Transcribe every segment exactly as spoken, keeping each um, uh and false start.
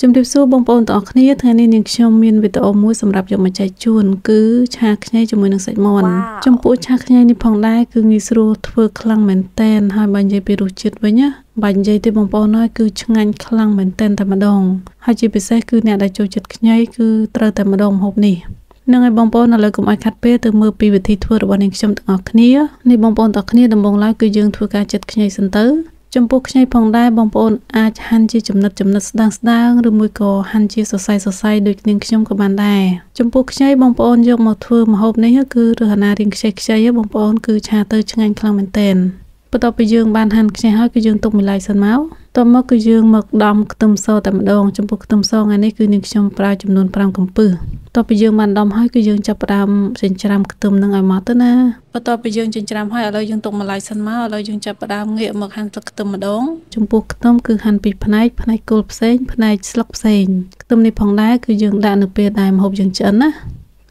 Chúng tiếp xúc bông bông tỏ khía thay nên những trong miền về tàu muối sầm rạp dụng mà chạy chuồn cứ chạc nhai cho mùi nước sạch mòn. Trong bộ chạc nhai đi phòng đai cứ nghĩ sưu thưa khăn mến tên hai bàn dây bị rụt chết với nhá. Bàn dây thì bông bông nói cứ chẳng anh khăn mến tên tạm đồng. Hai chị bị xe cứ nẹ đã trôi chết nhai cứ trơ tạm đồng hộp nỉ. Nên ngày bông bông là lời cùng ai khát bê từ mưa bị vật thi thua được bọn hình trong tầng ọc khía. Nên bông bông tỏ khía đồng bông lái cứ dương thua ca chết nhai sân tớ. Trong bộ khay phòng đai bong bồn ai hàn chi chấm nứt chấm nứt đang đang rồi mùi cỏ hàn chi sờ say sờ say được những trong các bàn đài. Trong bộ khay bong bồn dùng một thưa mà hộp này cứ rồi hàn riêng khay khay bong bồn cứ trà tơi chừng anh khăng mền tên. Bắt đầu bây giờ bàn hàn khay hói cứ dương tung mười lại sân máu. Tao mất cứ dương mực đom tôm sâu tạm đong trong bộ tôm sâu ngày nay cứ những trong prao chấm nôn prao cầm pư. Tao bây giờ bàn đom hói cứ dương chập đam trên chạm tôm nâng ai mót tới na. Bắt đầu bây giờ trên chạm hói ở đây dương tung mười lại sân máu ở đây dương chập đam nghệ mực hàn sặc tôm mà đong. Trong bộ tôm cứ hàn bị phanh ấy phanh ấy cột sên phanh ấy slop sên. Tôm này phẳng đá cứ dương đạn được bề đài mà hộp dương chấn á.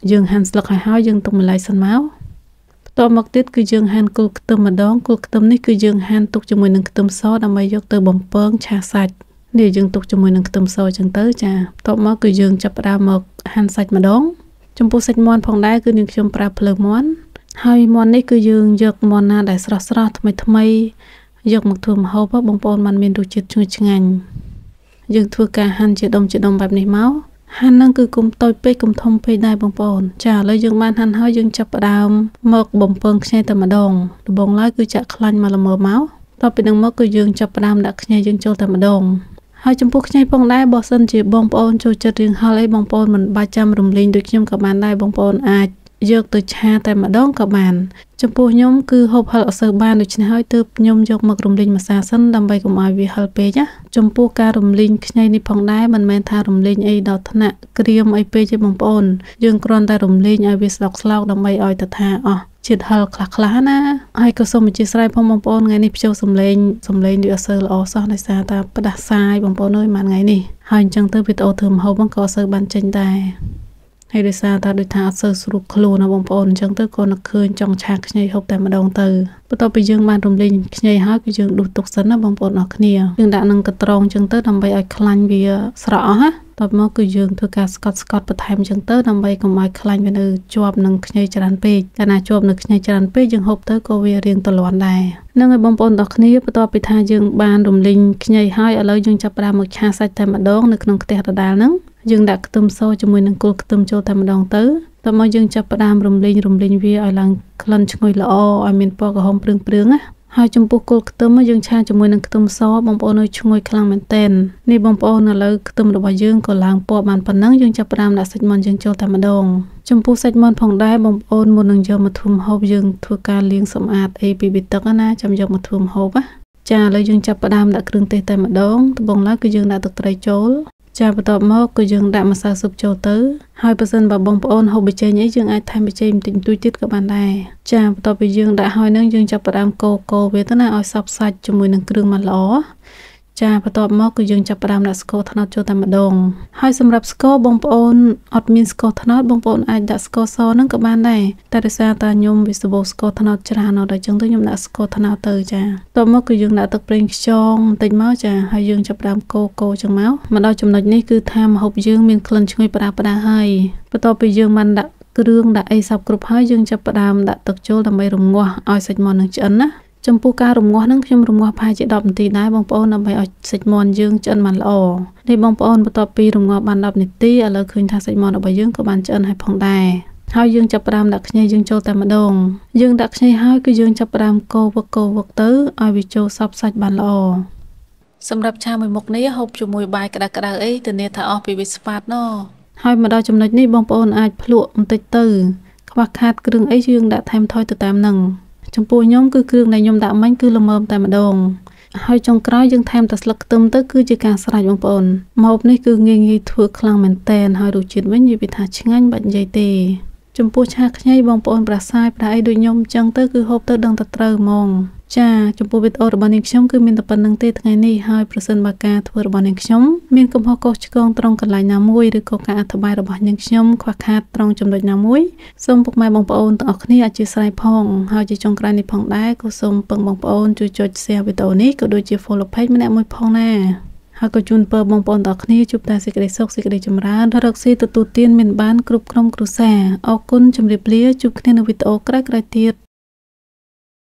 Dương hàn sặc hải hói dương tung mười lại sân máu. Tòa mọc tiết cứ dương hàn cột tôm mà đón cột tôm này cứ dương hàn tục cho mùi nâng tôm sò đâm bay vô từ bầm bơng trà sạch để dương tục cho mùi nâng tôm sò chẳng tới trà tòa mọc cứ dương chập ra mọc hàn sạch mà đón trong bộ sạch mòn phòng đá cứ những trong pra plơ món hai món này cứ dương giật món na đại sờ sờ thay thay giật mặc thường hầu bắp bông bồn mặn miên đủ chít chui chành dương thua cả hàn chịu đông chịu đông bẹp này máu hàn năng cứ cùng tôi pe cùng thông pe đai bông bồn trả lời dương ban hàn hói dương chập đàm mực bông bồn khay tầm mà đồng bông lái cứ chặt khăn mà là mờ máu tao bị năng mực cứ dương chập đàm đã khay dương châu tầm mà đồng hai chấm phút khay bông đai bỏ sân chỉ bông bồn châu chật riêng hai lấy bông bồn mình ba trăm rùng linh được nhôm các bạn đai bông bồn ai dược từ cha tầm mà đồng các bạn chấm phút nhôm cứ hộp hở sờ ban được trên hai từ nhôm dược mực rùng linh mà xa sân đầm bay cùng ai vì hai pe nhá chấm phút ca rùng linh khay này bông đai mình men tha rùng linh ấy đọt nè kêu ai pe cho bông bồn dương còn ta rùng linh ai biết lọc lọc đầm bay ai thật tha à chật hở khạc khá na ai có sớm chỉ sai phong bông bồn ngày này chiều sớm lên sớm lên được sờ lọ sao này xa ta bắt đặt sai bông bồn nơi màn ngày này hai chẳng tới biết ô thường hầu băng có sờ bàn chân tài hay để xa ta được thả sờ sụp khô na bông bồn chẳng tới còn nặc khơi trong chạc nhảy hộp tại mà đồng từ bắt đầu bị dương ban rùng linh nhảy hói bị dương đục tục sấn na bông bồn ở kia dương đã nâng cật tròn chẳng tới đầm bay ai khăn vì sợ ha tao mơ cứ dương thưa cả Scott Scott bật thèm chẳng tới đâm bay cùng ai khăn bên ở chòm nâng khay tràn pe cả na chòm nâng khay tràn pe dương hộp tới cô về riêng toàn loạn đài nâng người bông bồn đọc khía bắt đầu bị tha dương ban rùng linh nhảy hói ở lối dương chập ra một cha sạch tại mà đón nực nâng kẹt đà nâng dương đã tôm sâu cho mùi nâng cột tôm châu tại mà đón tới tao mơ dương chập ra rùng linh rùng linh vì ai lăng khăn ngồi lọ ai miền po cả hôm bướng bướng á hai chấm bút cột tôm mới dương cha cho mùi nâng tôm sò bông bồn nơi chui khăn mền tên này bông bồn là lỡ tôm được bao dương còn làng po bàn phần nắng dương chập ram đã sạch mòn dương châu tạm đồng chấm bút sạch mòn phòng đai bông bồn một nâng giờ một thùng hộp dương thua ca liêng sầm ạt ai bị bị tắc na chấm giờ một thùng hộp á cha lỡ dương chập ram đã kêu tê tạm đồng bông lá cứ dương đã tụt trai chốn cha bắt đầu móc cứ dương đã mà xa sụp châu tới hai person và bông bồn hộp bị chơi nhảy dương ai thay bị chơi tình tui tiết các bạn này cha bắt đầu bị dương đã hỏi nâng dương chập đam cô cô về tới nay oi sập sạch cho mùi nâng kêu mà lỏ cha bắt đầu móc cứ dương chập đam đã score thằng nó cho tạm mặt đồng hai sầm rập score bông bồn admin score thằng nó bông bồn ai đã score so nâng các bạn này ta để xa ta nhôm vì số score thằng nó chả nó đã chứng tới nhôm đã score thằng nó từ cha tôi móc cứ dương đã tập playing strong tình máu cha hai dương chập đam cô cô trong máu mà đau chấm này cứ tham hộp dương miền clan chui para para hai bắt đầu bị dương mình đã cứ dương đã ai sập group hai dương chập đam đã tập cho làm bay rùng ngoa ai sạch mòn nâng chấn á trong phu ca rùng ngõ nâng trong rùng ngõ phai chỉ đọc tí đái bông bồn nằm bay ở sạch mòn dương chân màn lò để bông bồn bắt tập pi rùng ngõ bàn đọc nít tí ở lời khuyên tha sạch mòn ở bay dương của bàn chân hay phòng đài hai dương chập đam đặt nhây dương châu tam đồng dương đặt nhây hai cái dương chập đam cô vật cô vật tứ ai bị châu sập sạch bàn lò sầm đập cha mười một nấy hộp chùm mùi bài cả đặc cả đặc ấy từ nè thà ở bị bị phạt nó hai mà đo chùm nít nấy bông bồn ai luộc tịch từ các hạt cái đường ấy dương đã thêm thôi từ tam nằng trong bộ nhóm cứ kêu này nhóm đã mạnh cứ làm mồm tại mặt đồng hai trong cái dương thêm tật lực tâm tới cứ chỉ càng sạch bằng bồn một này cứ nghe nghe thua khăn mền tên hai đồ chuyện với như bị thả chính anh bệnh dây tì trong bộ cha nhảy bằng bồn bà sai bà ấy đôi nhóm chân tới cứ hộp tới đằng tật rờ mong cha trong bộ biết ở bàn hình sống cứ miền tập năng tê ngày nay hai percent bà ca thua bàn hình sống miền cầm hoa cỏ con trong cần lại nhà muối được có cả thợ bài ở bàn hình sống khoa khát trong trong đội nhà muối sông bậc mai bằng bồn tận ở này ở chia sài phong hai chỉ trong cái này phong đá có sông bằng bằng bồn chui chui xe với tàu ní có đôi chia follow page mới lại muối phong nè Hãy subscribe cho kênh Ghiền Mì Gõ để không bỏ lỡ những video hấp dẫn.